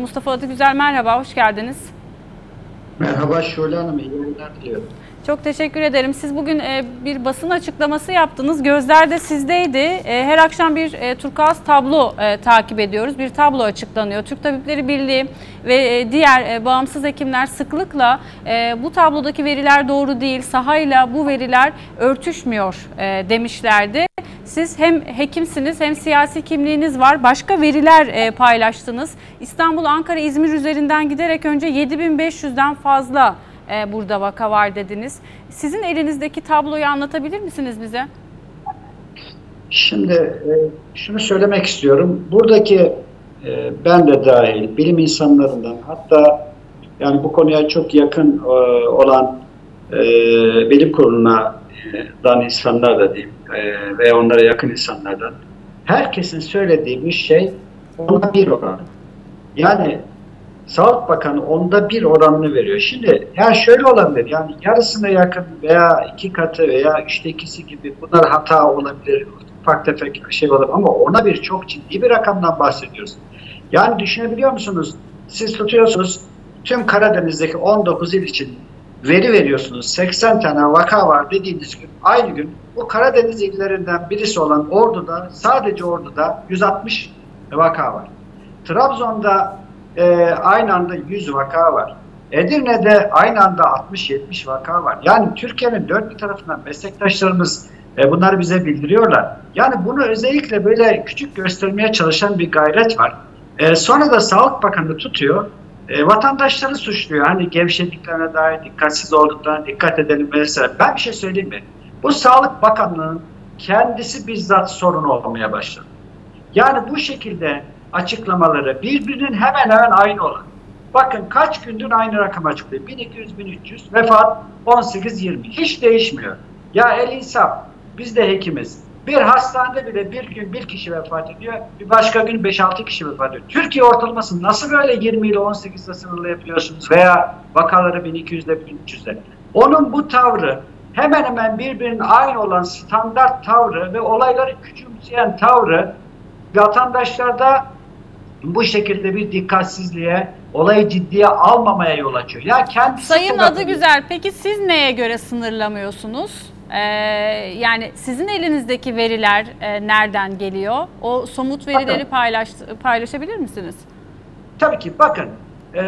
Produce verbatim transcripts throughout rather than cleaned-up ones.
Mustafa Adıgüzel merhaba, hoş geldiniz. Merhaba Şule Hanım, iyi günler diliyorum. Çok teşekkür ederim. Siz bugün bir basın açıklaması yaptınız. Gözler de sizdeydi. Her akşam bir turkuaz tablo takip ediyoruz. Bir tablo açıklanıyor. Türk Tabipleri Birliği ve diğer bağımsız hekimler sıklıkla bu tablodaki veriler doğru değil, sahayla bu veriler örtüşmüyor demişlerdi. Siz hem hekimsiniz hem siyasi kimliğiniz var. Başka veriler paylaştınız. İstanbul, Ankara, İzmir üzerinden giderek önce yedi bin beş yüzden fazla burada vaka var dediniz. Sizin elinizdeki tabloyu anlatabilir misiniz bize? Şimdi şunu söylemek istiyorum. Buradaki ben de dahil bilim insanlarından, hatta yani bu konuya çok yakın olan bilim kurulundan insanlar da diyeyim veya onlara yakın insanlardan, herkesin söylediği bir şey onda bir oran. Yani Sağlık Bakanı onda bir oranını veriyor. Şimdi ya şöyle olabilir, yani yarısına yakın veya iki katı veya üçte ikisi gibi, bunlar hata olabilir, ufak tefek şey olabilir ama ona bir çok ciddi bir rakamdan bahsediyoruz. Yani düşünebiliyor musunuz? Siz tutuyorsunuz tüm Karadeniz'deki on dokuz il için veri veriyorsunuz. seksen tane vaka var dediğiniz gün, aynı gün bu Karadeniz illerinden birisi olan Ordu'da, sadece Ordu'da yüz altmış vaka var. Trabzon'da Ee, aynı anda yüz vaka var. Edirne'de aynı anda altmış yetmiş vaka var. Yani Türkiye'nin dört bir tarafından meslektaşlarımız e, bunları bize bildiriyorlar. Yani bunu özellikle böyle küçük göstermeye çalışan bir gayret var. E, sonra da Sağlık Bakanı tutuyor, e, vatandaşları suçluyor. Hani gevşediklerine dair, dikkatsiz olduklarına dikkat edelim mesela. Ben bir şey söyleyeyim mi? Bu Sağlık Bakanlığı'nın kendisi bizzat sorunu olmaya başladı. Yani bu şekilde açıklamaları birbirinin hemen hemen aynı olan. Bakın kaç gündür aynı rakam açıklıyor. bin iki yüz bin üç yüz, vefat on sekiz yirmi. Hiç değişmiyor. Ya el insaf. Biz de hekimiz. Bir hastanede bile bir gün bir kişi vefat ediyor. Bir başka gün beş altı kişi vefat ediyor. Türkiye ortalaması nasıl böyle yirmi ile on sekiz ile sınırlı yapıyorsunuz veya vakaları bin iki yüzle bin üç yüzle. Onun bu tavrı, hemen hemen birbirinin aynı olan standart tavrı ve olayları küçümseyen tavrı, vatandaşlarda bu şekilde bir dikkatsizliğe, olayı ciddiye almamaya yol açıyor. Ya kendisi Sayın Adıgüzel, peki siz neye göre sınırlamıyorsunuz? Ee, yani sizin elinizdeki veriler e, nereden geliyor? O somut verileri paylaş, paylaşabilir misiniz? Tabii ki. Bakın, e,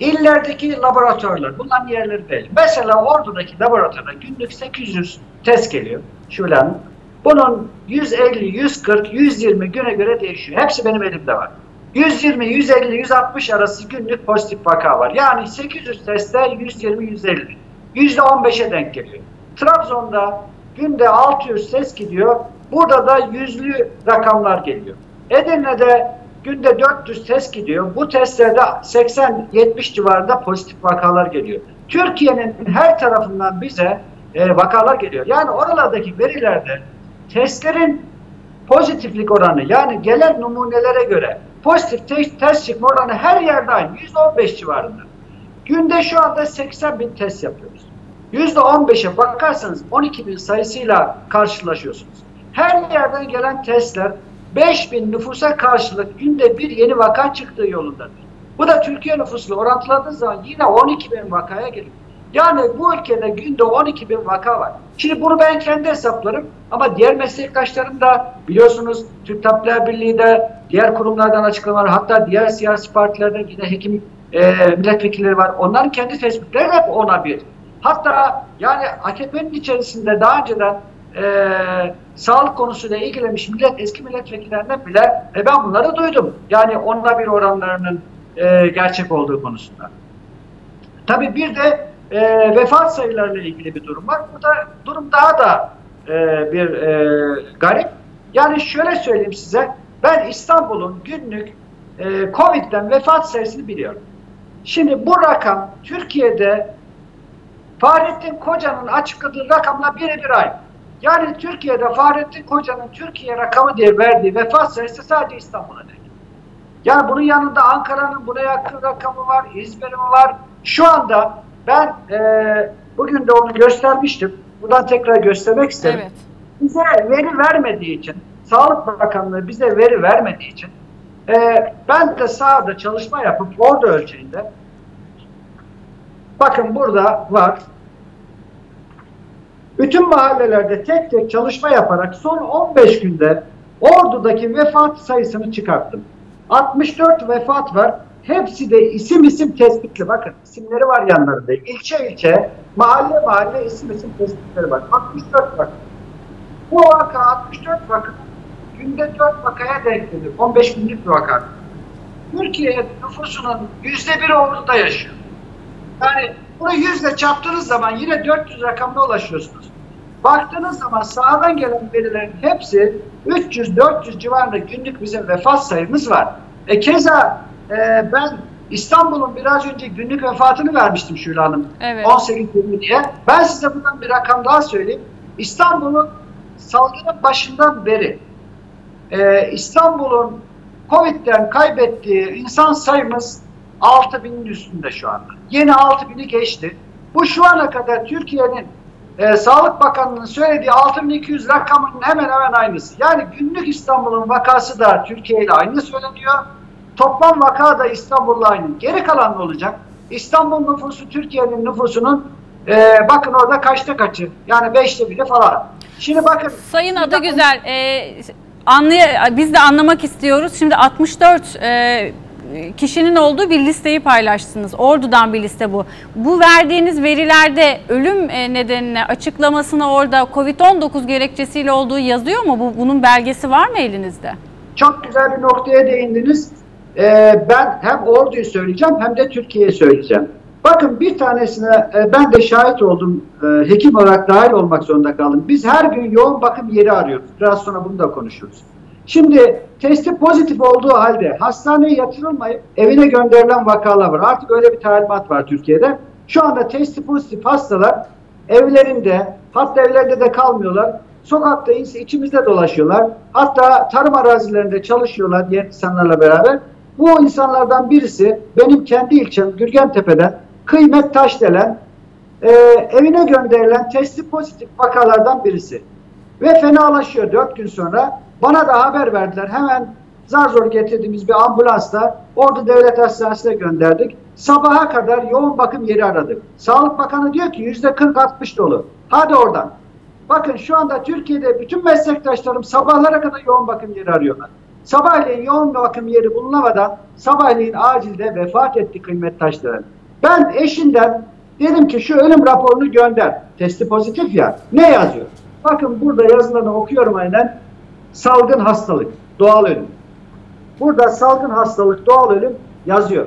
illerdeki laboratuvarlar, bunların yerleri belli. Mesela Ordu'daki laboratuvarda günlük sekiz yüz test geliyor. Şule Hanım. Bunun yüz elli, yüz kırk, yüz yirmi güne göre değişiyor. Hepsi benim elimde var. yüz yirmi, yüz elli, yüz altmış arası günlük pozitif vaka var. Yani sekiz yüz testte yüz yirmi yüz elli. yüzde on beşe denk geliyor. Trabzon'da günde altı yüz test gidiyor. Burada da yüzlü rakamlar geliyor. Edirne'de günde dört yüz test gidiyor. Bu testlerde seksen yetmiş civarında pozitif vakalar geliyor. Türkiye'nin her tarafından bize e, vakalar geliyor. Yani oralardaki verilerde testlerin pozitiflik oranı, yani gelen numunelere göre pozitif te test çıkma oranı her yerde aynı. yüzde on beş civarında. Günde şu anda seksen bin test yapıyoruz. yüzde on beşe bakarsanız on iki bin sayısıyla karşılaşıyorsunuz. Her yerden gelen testler beş bin nüfusa karşılık günde bir yeni vaka çıktığı yolundadır. Bu da Türkiye nüfusuyla orantıladığınız zaman yine on iki bin vakaya geliyor. Yani bu ülkede günde on iki bin vaka var. Şimdi bunu ben kendi hesaplarım ama diğer meslektaşlarım da biliyorsunuz, Türk Tabipleri Birliği de, diğer kurumlardan açıklamalar, hatta diğer siyasi partilerden yine hekim e, milletvekilleri var. Onların kendi tespitleri hep ona bir. Hatta yani A K P'nin içerisinde daha önceden e, sağlık konusuyla ilgilenmiş millet, eski milletvekillerinden bile e, ben bunları duydum. Yani ona bir oranlarının e, gerçek olduğu konusunda. Tabii bir de E, vefat sayılarıyla ilgili bir durum var. Burada durum daha da e, bir e, garip. Yani şöyle söyleyeyim size, ben İstanbul'un günlük e, Covid'den vefat sayısını biliyorum. Şimdi bu rakam Türkiye'de Fahrettin Koca'nın açıkladığı rakamla birebir aynı. Yani Türkiye'de Fahrettin Koca'nın Türkiye rakamı diye verdiği vefat sayısı sadece İstanbul'a denk. Yani bunun yanında Ankara'nın buna yakın rakamı var, İzmir'in var. Şu anda Ben e, bugün de onu göstermiştim. Buradan tekrar göstermek isterim. Evet. Bize veri vermediği için, Sağlık Bakanlığı bize veri vermediği için Ee, ben de sahada çalışma yapıp Ordu ölçeğinde, bakın burada var, bütün mahallelerde tek tek çalışma yaparak son on beş günde Ordu'daki vefat sayısını çıkarttım. altmış dört vefat var. Hepsi de isim isim tespitli. Bakın isimleri var yanlarında. İlçe ilçe, mahalle mahalle isim isim tespitleri var. altmış dört vaka. Bu vaka altmış dört vaka günde dört vakaya denk gelir. on beş günlük bir vaka. Türkiye nüfusunun yüzde biri Ordu'da yaşıyor. Yani bunu yüzle çarptığınız zaman yine dört yüz rakamına ulaşıyorsunuz. Baktığınız zaman sahadan gelen verilerin hepsi üç yüz dört yüz civarında günlük bizim vefat sayımız var. E keza e, ben İstanbul'un biraz önce günlük vefatını vermiştim Şule Hanım. Evet. on sekiz yirmi diye. Ben size buradan bir rakam daha söyleyeyim. İstanbul'un salgının başından beri e, İstanbul'un Covid'den kaybettiği insan sayımız altı binin üstünde şu anda. Yeni altı bini geçti. Bu şu ana kadar Türkiye'nin Ee, Sağlık Bakanlığı'nın söylediği altı bin iki yüz rakamının hemen hemen aynısı. Yani günlük İstanbul'un vakası da Türkiye ile aynı söyleniyor. Toplam vaka da İstanbul'la aynı. Geri kalan ne olacak? İstanbul nüfusu Türkiye'nin nüfusunun e, bakın orada kaçta kaçı? Yani beşte biri falan. Şimdi bakın. Sayın Adıgüzel, e, anlay- biz de anlamak istiyoruz. Şimdi altmış dört e, kişinin olduğu bir listeyi paylaştınız. Ordu'dan bir liste bu. Bu verdiğiniz verilerde ölüm nedenine, açıklamasına orada Covid on dokuz gerekçesiyle olduğu yazıyor mu? Bu, bunun belgesi var mı elinizde? Çok güzel bir noktaya değindiniz. Ee, ben hem Ordu'yu söyleyeceğim hem de Türkiye'yi söyleyeceğim. Bakın bir tanesine ben de şahit oldum. Hekim olarak dahil olmak zorunda kaldım. Biz her gün yoğun bakım yeri arıyoruz. Biraz sonra bunu da konuşuruz. Şimdi testi pozitif olduğu halde hastaneye yatırılmayıp evine gönderilen vakalar var. Artık öyle bir talimat var Türkiye'de. Şu anda testi pozitif hastalar evlerinde, hatta evlerinde de kalmıyorlar. Sokakta içimizde dolaşıyorlar. Hatta tarım arazilerinde çalışıyorlar diğer insanlarla beraber. Bu insanlardan birisi benim kendi ilçem Gürgentepe'den Kıymet Taşdelen e, evine gönderilen testi pozitif vakalardan birisi. Ve fenalaşıyor dört gün sonra. Bana da haber verdiler. Hemen zar zor getirdiğimiz bir ambulansla Ordu Devlet Hastanesi'ne gönderdik. Sabaha kadar yoğun bakım yeri aradık. Sağlık Bakanı diyor ki yüzde kırk altmış dolu. Hadi oradan. Bakın şu anda Türkiye'de bütün meslektaşlarım sabahlara kadar yoğun bakım yeri arıyorlar. Sabahleyin yoğun bakım yeri bulunamadan sabahleyin acilde vefat etti Kıymet Taşdelen. Ben eşinden dedim ki şu ölüm raporunu gönder. Testi pozitif ya. Ne yazıyor? Bakın burada yazılanı okuyorum aynen. Salgın hastalık, doğal ölüm. Burada salgın hastalık, doğal ölüm yazıyor.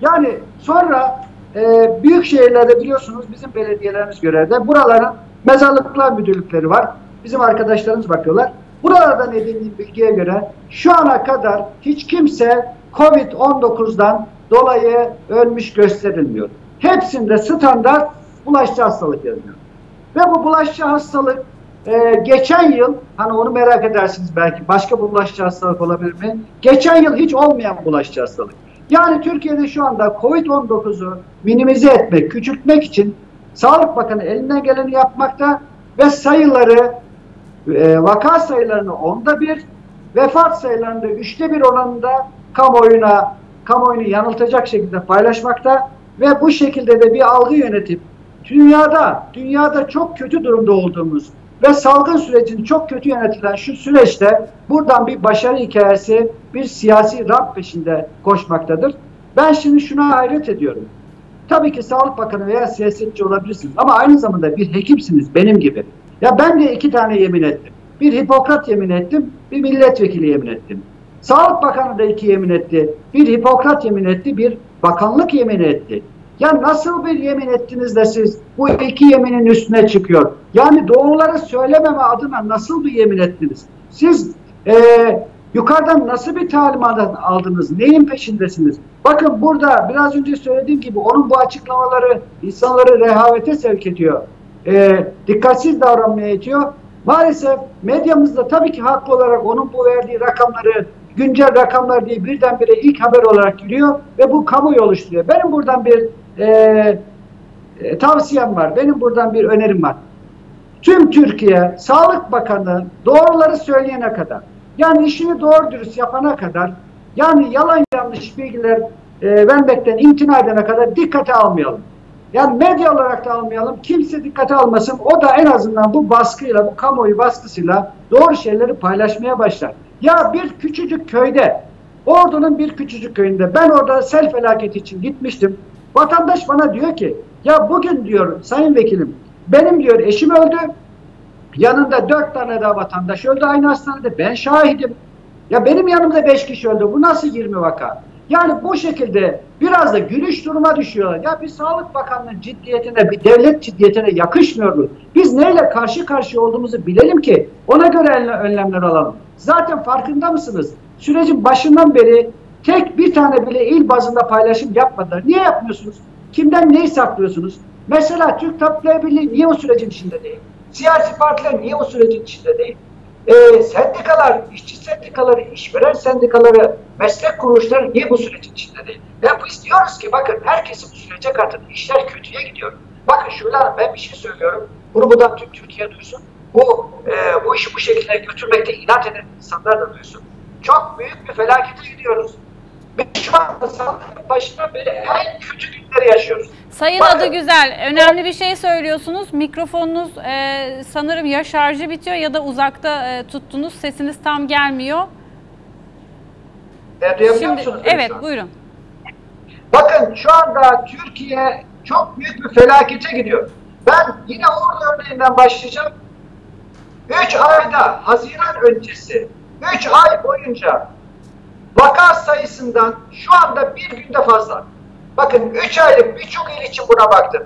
Yani sonra e, büyük şehirlerde biliyorsunuz bizim belediyelerimiz görevde. Buraların mezarlıklar müdürlükleri var. Bizim arkadaşlarımız bakıyorlar. Buralardan edindiğim bilgiye göre şu ana kadar hiç kimse Covid on dokuzdan dolayı ölmüş gösterilmiyor. Hepsinde standart bulaşıcı hastalık yazıyor. Ve bu bulaşıcı hastalık Ee, geçen yıl, hani onu merak edersiniz belki, başka bulaşıcı hastalık olabilir mi? Geçen yıl hiç olmayan bulaşıcı hastalık. Yani Türkiye'de şu anda Covid on dokuzu minimize etmek, küçültmek için Sağlık Bakanı elinden geleni yapmakta ve sayıları, e, vaka sayılarını onda bir, vefat sayılarında üçte bir oranında kamuoyuna, kamuoyunu yanıltacak şekilde paylaşmakta ve bu şekilde de bir algı yönetip dünyada, dünyada çok kötü durumda olduğumuz ve salgın sürecini çok kötü yönetilen şu süreçte buradan bir başarı hikayesi, bir siyasi rant peşinde koşmaktadır. Ben şimdi şuna hayret ediyorum. Tabii ki Sağlık Bakanı veya siyasetçi olabilirsiniz ama aynı zamanda bir hekimsiniz benim gibi. Ya ben de iki tane yemin ettim. Bir Hipokrat yemin ettim, bir milletvekili yemin ettim. Sağlık Bakanı da iki yemin etti, bir Hipokrat yemin etti, bir bakanlık yemin etti. Ya nasıl bir yemin ettiniz de siz bu iki yeminin üstüne çıkıyor? Yani doğruları söylememe adına nasıl bir yemin ettiniz? Siz e, yukarıdan nasıl bir talimat aldınız? Neyin peşindesiniz? Bakın burada biraz önce söylediğim gibi onun bu açıklamaları insanları rehavete sevk ediyor. E, dikkatsiz davranmaya itiyor. Maalesef medyamızda tabii ki haklı olarak onun bu verdiği rakamları güncel rakamlar diye birdenbire ilk haber olarak giriyor ve bu kamuoyu oluşturuyor. Benim buradan bir Ee, tavsiyem var. Benim buradan bir önerim var. Tüm Türkiye Sağlık Bakanı doğruları söyleyene kadar, yani işini doğru dürüst yapana kadar Yani yalan yanlış bilgiler e, vermekten imtina edene kadar dikkate almayalım. Yani medya olarak da almayalım. Kimse dikkate almasın. O da en azından bu baskıyla, bu kamuoyu baskısıyla doğru şeyleri paylaşmaya başlar. Ya bir küçücük köyde, Ordu'nun bir küçücük köyünde, ben orada sel felaketi için gitmiştim. Vatandaş bana diyor ki, ya bugün diyor sayın vekilim, benim diyor eşim öldü. Yanında dört tane daha vatandaş öldü aynı hastanede. Ben şahidim. Ya benim yanımda beş kişi öldü. Bu nasıl yirmi vaka? Yani bu şekilde biraz da gülüş duruma düşüyorlar. Ya bir Sağlık Bakanlığı'nın ciddiyetine, bir devlet ciddiyetine yakışmıyor bu. Biz neyle karşı karşıya olduğumuzu bilelim ki ona göre önlemler alalım. Zaten farkında mısınız? Sürecin başından beri tek bir tane bile il bazında paylaşım yapmadılar. Niye yapmıyorsunuz? Kimden neyi saklıyorsunuz? Mesela Türk Tabipleri Birliği niye o sürecin içinde değil? Siyasi partiler niye o sürecin içinde değil? Ee, sendikalar, işçi sendikaları, işveren sendikaları, meslek kuruluşları niye bu sürecin içinde değil? Ve biz diyoruz ki bakın herkesi bu sürece katın. İşler kötüye gidiyor. Bakın Şule Hanım, ben bir şey söylüyorum. Bunu buradan tüm Türkiye duysun. Bu, e, bu işi bu şekilde götürmekte inat eden insanlar da duysun. Çok büyük bir felakete gidiyoruz. Biz şu anda sağlık başına böyle en kötü günleri yaşıyoruz. Sayın Bakın, Adıgüzel, önemli bir şey söylüyorsunuz. Mikrofonunuz e, sanırım ya şarjı bitiyor ya da uzakta e, tuttunuz. Sesiniz tam gelmiyor. E, duyabiliyor musunuz? Evet, buyurun. Bakın şu anda Türkiye çok büyük bir felakete gidiyor. Ben yine Ordu örneğinden başlayacağım. Üç ayda, Haziran öncesi, üç ay boyunca vaka sayısından şu anda bir günde fazla. Bakın üç aylık birçok il için buna baktım.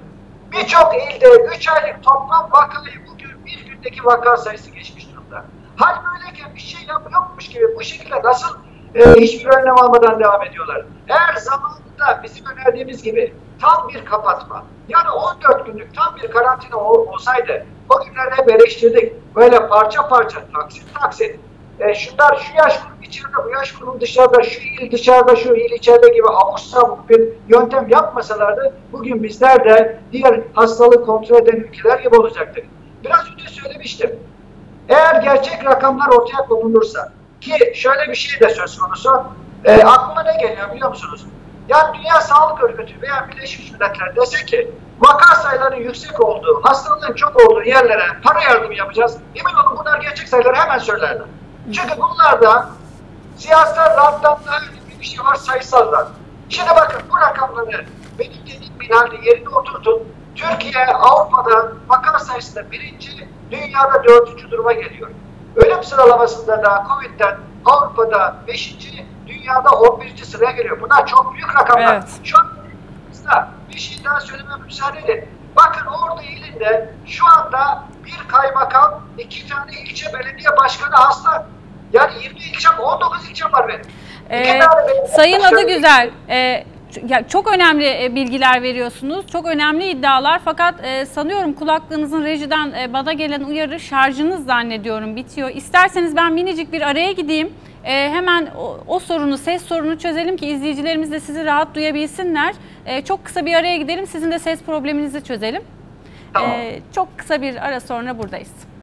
Birçok ilde üç aylık toplam vakayı bugün bir gündeki vaka sayısı geçmiş durumda. Hal böyleyken bir şey yapıyormuş gibi bu şekilde nasıl e, hiçbir önlem almadan devam ediyorlar. Eğer zamanında bizim önerdiğimiz gibi tam bir kapatma, yani on dört günlük tam bir karantina olsaydı, o günlerde hep eleştirdik. Böyle parça parça, taksit taksit. E, şunlar şu yaş grubu içeride, bu yaş grubu dışarıda, şu il dışarıda, şu il içeride gibi avuç savuk bir yöntem yapmasalardı bugün bizler de diğer hastalığı kontrol eden ülkeler gibi olacaktık. Biraz önce söylemiştim. Eğer gerçek rakamlar ortaya konulursa, ki şöyle bir şey de söz konusu, e, aklıma ne geliyor biliyor musunuz? Yani Dünya Sağlık Örgütü veya Birleşmiş Milletler dese ki vaka sayılarının yüksek olduğu, hastalığın çok olduğu yerlere para yardımı yapacağız. Yemin olun bunlar gerçek sayıları hemen söylerler. Çünkü bunlarda siyasal rahattan daha önemli bir şey var, sayısallar. Şimdi bakın bu rakamları benim dediğim binalde yerine oturtun. Türkiye Avrupa'da vaka sayısında birinci, dünyada dördüncü duruma geliyor. Ölüm sıralamasında da Covid'den Avrupa'da beşinci, dünyada on birinci sıraya geliyor. Bunlar çok büyük rakamlar. Evet. Çok büyük. Bir şey daha söylemem müsaade edin. Bakın Ordu ilinde şu anda bir kaymakam, iki tane ilçe belediye başkanı hasta. Yani yirmi ilçem, on dokuz ilçem var benim. Ee, Sayın Adıgüzel, e, çok önemli bilgiler veriyorsunuz. Çok önemli iddialar. Fakat e, sanıyorum kulaklığınızın rejiden e, bana gelen uyarı şarjınız zannediyorum bitiyor. İsterseniz ben minicik bir araya gideyim. E, hemen o, o sorunu, ses sorunu çözelim ki izleyicilerimiz de sizi rahat duyabilsinler. E, çok kısa bir araya gidelim. Sizin de ses probleminizi çözelim. Tamam. Ee, çok kısa bir ara sonra buradayız.